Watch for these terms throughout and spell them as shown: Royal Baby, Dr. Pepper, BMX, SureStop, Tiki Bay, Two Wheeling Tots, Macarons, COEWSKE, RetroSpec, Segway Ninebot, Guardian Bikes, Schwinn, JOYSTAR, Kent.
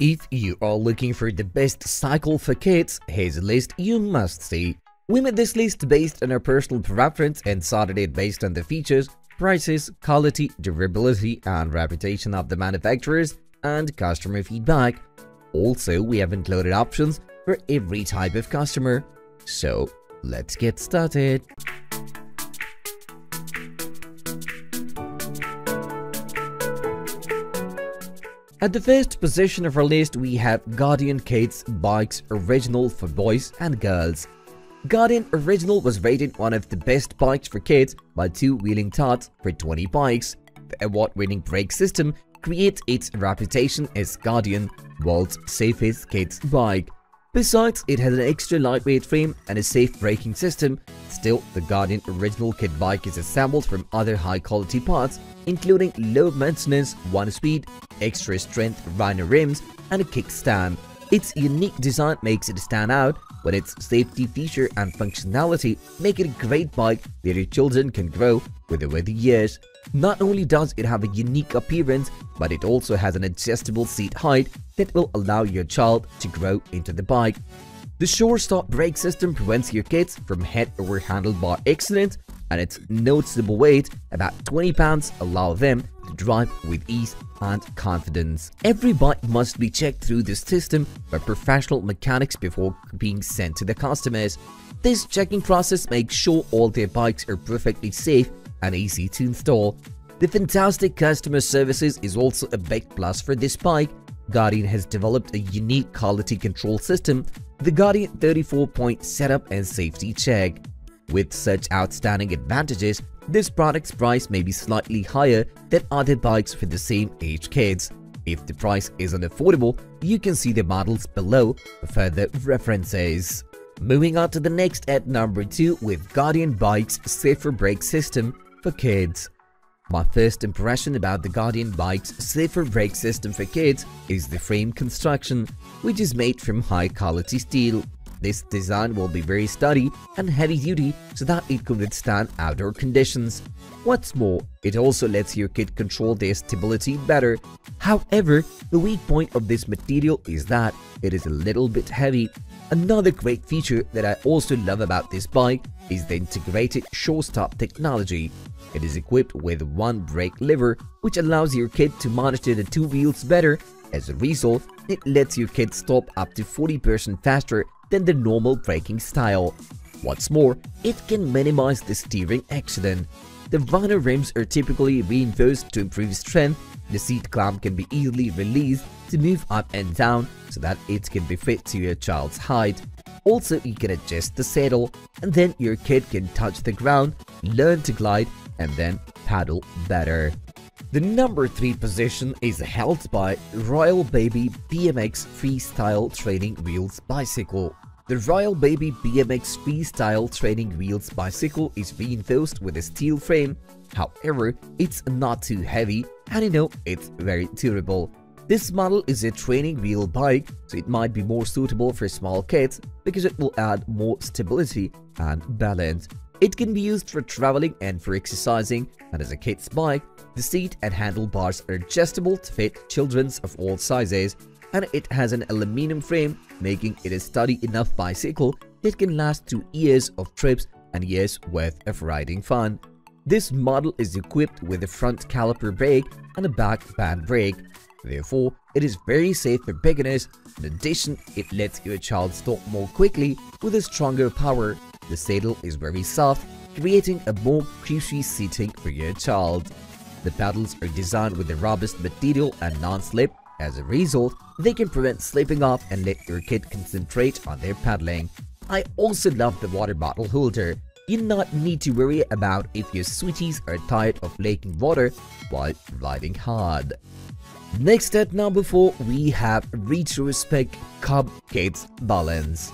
If you are looking for the best cycle for kids, here's a list you must see. We made this list based on our personal preference and sorted it based on the features, prices, quality, durability and reputation of the manufacturers and customer feedback. Also, we have included options for every type of customer. So, let's get started. At the first position of our list, we have Guardian Kids Bikes Original for boys and girls. Guardian Original was rated one of the best bikes for kids by Two Wheeling Tots for 20 bikes. The award-winning brake system creates its reputation as Guardian, world's safest kids bike. Besides, it has an extra lightweight frame and a safe braking system. Still, the Guardian Original Kid Bike is assembled from other high-quality parts, including low-maintenance, one-speed, extra-strength rhino rims, and a kickstand. Its unique design makes it stand out, but its safety feature and functionality make it a great bike that your children can grow with over the years. Not only does it have a unique appearance, but it also has an adjustable seat height that will allow your child to grow into the bike. The SureStop brake system prevents your kids from head over handlebar accidents, and its noticeable weight, about 20 pounds, allows them to drive with ease and confidence. Every bike must be checked through this system by professional mechanics before being sent to the customers. This checking process makes sure all their bikes are perfectly safe and easy to install. The fantastic customer services is also a big plus for this bike. Guardian has developed a unique quality control system, the Guardian 34-point setup and safety check. With such outstanding advantages, this product's price may be slightly higher than other bikes for the same age kids. If the price isn't affordable, you can see the models below for further references. Moving on to the next at number 2 with Guardian Bikes Safer Brake System for Kids. My first impression about the Guardian Bikes Safer Brake System for Kids is the frame construction, which is made from high-quality steel. This design will be very sturdy and heavy-duty so that it could withstand outdoor conditions. What's more, it also lets your kid control their stability better. However, the weak point of this material is that it is a little bit heavy. Another great feature that I also love about this bike is the integrated SureStop technology. It is equipped with one brake lever, which allows your kid to monitor the two wheels better. As a result, it lets your kid stop up to 40% faster than the normal braking style. What's more, it can minimize the steering accident. The rhino rims are typically reinforced to improve strength. The seat clamp can be easily released to move up and down so that it can be fit to your child's height. Also, you can adjust the saddle, and then your kid can touch the ground, learn to glide, and then paddle better. The number 3 position is held by Royal Baby BMX Freestyle Training Wheels Bicycle. The Royal Baby BMX Freestyle Training Wheels Bicycle is reinforced with a steel frame. However, it's not too heavy and it's very durable. This model is a training wheel bike, so it might be more suitable for small kids because it will add more stability and balance. It can be used for traveling and for exercising, and as a kid's bike, the seat and handlebars are adjustable to fit children of all sizes, and it has an aluminum frame, making it a sturdy enough bicycle that can last through years of trips and years worth of riding fun. This model is equipped with a front caliper brake and a back band brake. Therefore, it is very safe for beginners. In addition, it lets your child stop more quickly with a stronger power. The saddle is very soft, creating a more cushy seating for your child. The pedals are designed with a robust material and non-slip. As a result, they can prevent slipping off and let your kid concentrate on their pedaling. I also love the water bottle holder. You do not need to worry about if your sweeties are tired of leaking water while riding hard. Next at number 4, we have RetroSpec Cub Kids Balance.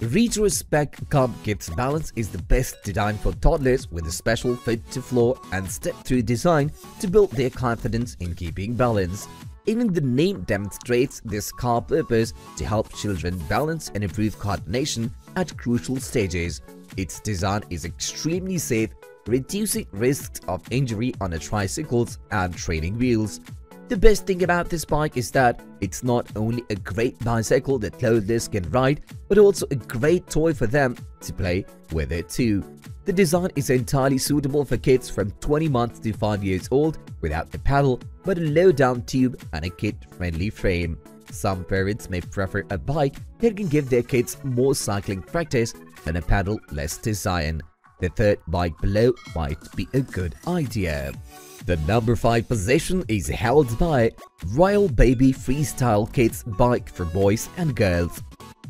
RetroSpec Cub Kids Balance is the best design for toddlers with a special fit-to-floor and step-through design to build their confidence in keeping balance. Even the name demonstrates this core purpose to help children balance and improve coordination at crucial stages. Its design is extremely safe, reducing risks of injury on the tricycles and training wheels. The best thing about this bike is that it's not only a great bicycle that toddlers can ride, but also a great toy for them to play with it too. The design is entirely suitable for kids from 20 months to 5 years old without the paddle, but a low-down tube and a kid-friendly frame. Some parents may prefer a bike that can give their kids more cycling practice than a paddle-less design. The third bike below might be a good idea. The number 5 position is held by Royal Baby Freestyle Kids Bike for Boys and Girls.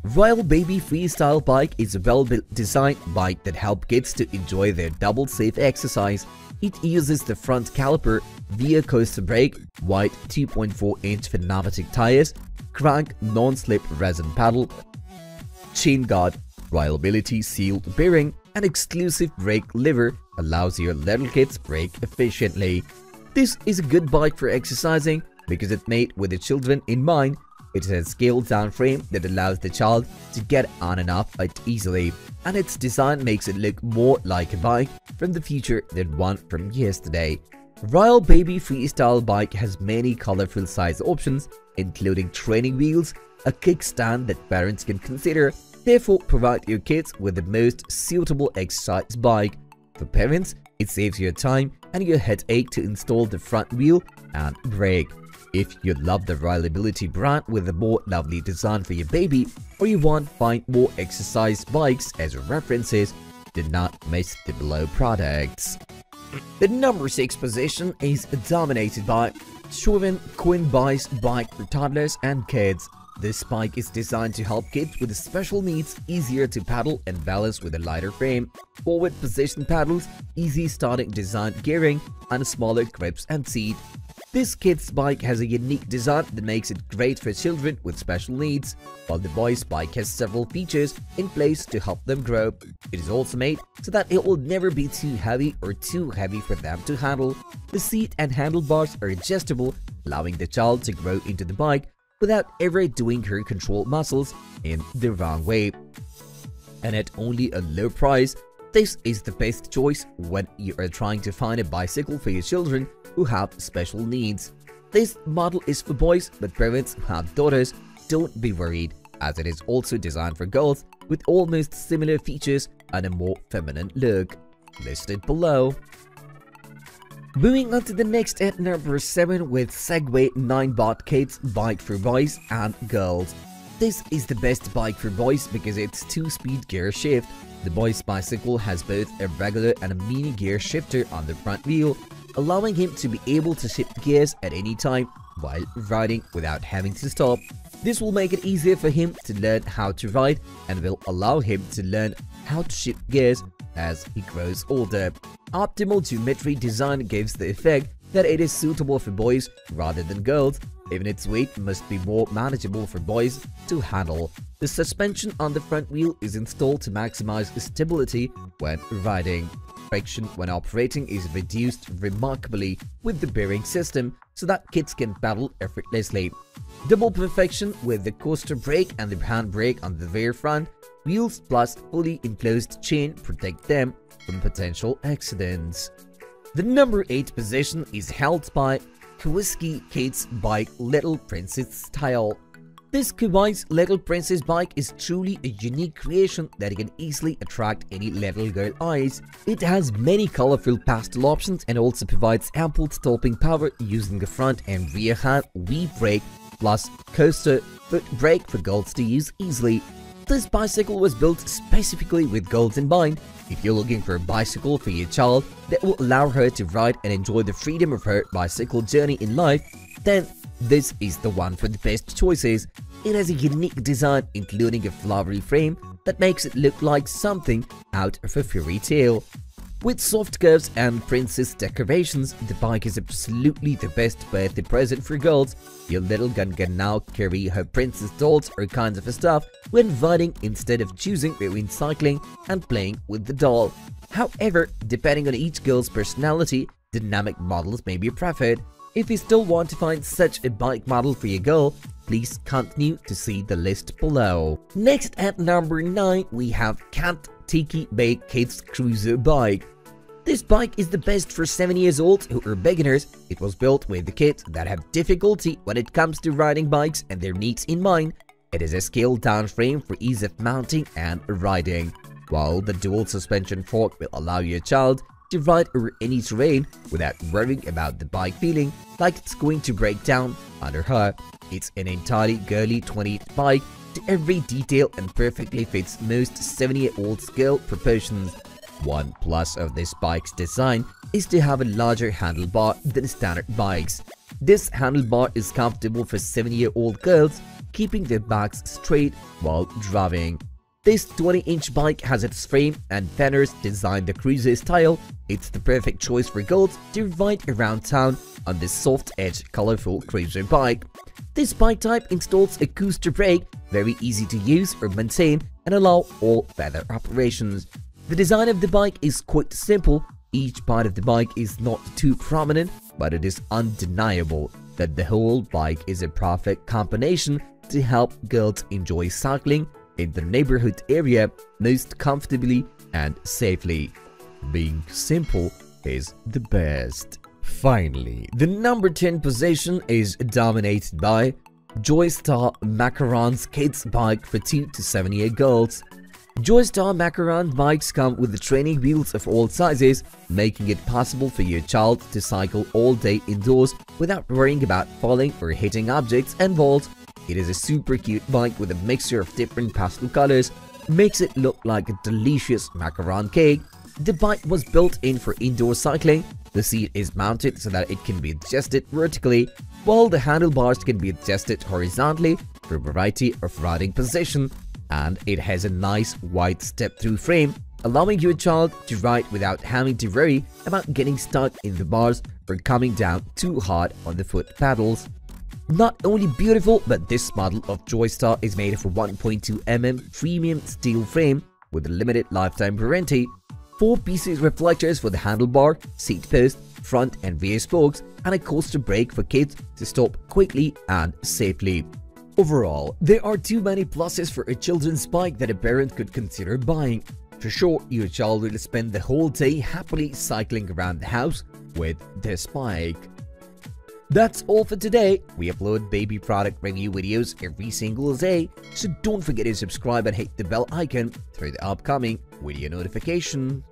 Royal Baby Freestyle Bike is a well-built designed bike that helps kids to enjoy their double safe exercise. It uses the front caliper via coaster brake, wide 2.4-inch pneumatic tires, crank non-slip resin paddle, chin guard, reliability sealed bearing, and exclusive brake lever allows your little kids brake efficiently. This is a good bike for exercising because it's made with the children in mind. It has a scaled-down frame that allows the child to get on and off it easily, and its design makes it look more like a bike from the future than one from yesterday. Royal Baby Freestyle Bike has many colorful size options, including training wheels, a kickstand that parents can consider. Therefore, provide your kids with the most suitable exercise bike. For parents, it saves your time and your headache to install the front wheel and brake. If you love the reliability brand with a more lovely design for your baby, or you want to find more exercise bikes as references, do not miss the below products. The number 6 position is dominated by Schwinn Queen Bike's Bike for Toddlers and Kids. This bike is designed to help kids with special needs easier to paddle and balance with a lighter frame, forward position paddles, easy starting design gearing, and smaller grips and seat. This kids' bike has a unique design that makes it great for children with special needs, while the boys' bike has several features in place to help them grow. It is also made so that it will never be too heavy for them to handle. The seat and handlebars are adjustable, allowing the child to grow into the bike without ever doing her control muscles in the wrong way. And at only a low price, this is the best choice when you are trying to find a bicycle for your children who have special needs. This model is for boys, but parents who have daughters, don't be worried, as it is also designed for girls with almost similar features and a more feminine look. Listed below. Moving on to the next at number 7 with Segway Ninebot Kids Bike for Boys and Girls. This is the best bike for boys because it's 2-speed gear shift. The boys' bicycle has both a regular and a mini gear shifter on the front wheel, allowing him to be able to shift gears at any time while riding without having to stop. This will make it easier for him to learn how to ride and will allow him to learn how to shift gears as he grows older. Optimal geometry design gives the effect that it is suitable for boys rather than girls. Even its weight must be more manageable for boys to handle. The suspension on the front wheel is installed to maximize stability when riding. Friction when operating is reduced remarkably with the bearing system so that kids can paddle effortlessly. Double perfection with the coaster brake and the handbrake on the rear front wheels plus fully enclosed chain protect them from potential accidents. The number 8 position is held by COEWSKE Kids Bike Little Princess Style. This COEWSKE Little Princess bike is truly a unique creation that can easily attract any little girl eyes. It has many colorful pastel options and also provides ample stopping power using the front and rear hand V brake plus coaster foot brake for girls to use easily. This bicycle was built specifically with girls in mind. If you're looking for a bicycle for your child that will allow her to ride and enjoy the freedom of her bicycle journey in life, then this is the one for the best choices. It has a unique design including a flowery frame that makes it look like something out of a fairy tale. With soft curves and princess decorations, the bike is absolutely the best birthday present for girls. Your little gun can now carry her princess dolls or kinds of stuff when riding instead of choosing between cycling and playing with the doll. However, depending on each girl's personality, dynamic models may be preferred. If you still want to find such a bike model for your girl, please continue to see the list below. Next at number 9, we have Kent Tiki Bake Kids Cruiser Bike. This bike is the best for 7-year-olds who are beginners. It was built with the kids that have difficulty when it comes to riding bikes and their needs in mind. It is a scaled-down frame for ease of mounting and riding, while the dual suspension fork will allow your child to ride over any terrain without worrying about the bike feeling like it's going to break down under her. It's an entirely girly 20th bike to every detail and perfectly fits most 7-year-olds' girl proportions. One plus of this bike's design is to have a larger handlebar than standard bikes. This handlebar is comfortable for 7-year-old girls, keeping their backs straight while driving. This 20-inch bike has its frame and fenders designed the cruiser style. It's the perfect choice for girls to ride around town on this soft-edge, colorful cruiser bike. This bike type installs a coaster brake, very easy to use or maintain, and allow all feather operations. The design of the bike is quite simple. Each part of the bike is not too prominent, but it is undeniable that the whole bike is a perfect combination to help girls enjoy cycling in their neighborhood area most comfortably and safely. Being simple is the best. Finally, the number 10 position is dominated by JOYSTAR Macarons Kids Bike for 2- to 7-year girls. JOYSTAR Macaron bikes come with the training wheels of all sizes, making it possible for your child to cycle all day indoors without worrying about falling or hitting objects and walls. It is a super cute bike with a mixture of different pastel colors, makes it look like a delicious macaron cake. The bike was built in for indoor cycling. The seat is mounted so that it can be adjusted vertically, while the handlebars can be adjusted horizontally for a variety of riding positions. And it has a nice wide step-through frame, allowing your child to ride without having to worry about getting stuck in the bars or coming down too hard on the foot pedals. Not only beautiful, but this model of JOYSTAR is made of a 1.2mm premium steel frame with a limited lifetime warranty, 4-piece reflectors for the handlebar, seat post, front and rear spokes, and a coaster brake for kids to stop quickly and safely. Overall, there are too many pluses for a children's bike that a parent could consider buying. For sure, your child will spend the whole day happily cycling around the house with this bike. That's all for today. We upload baby product review videos every single day, so don't forget to subscribe and hit the bell icon for the upcoming video notification.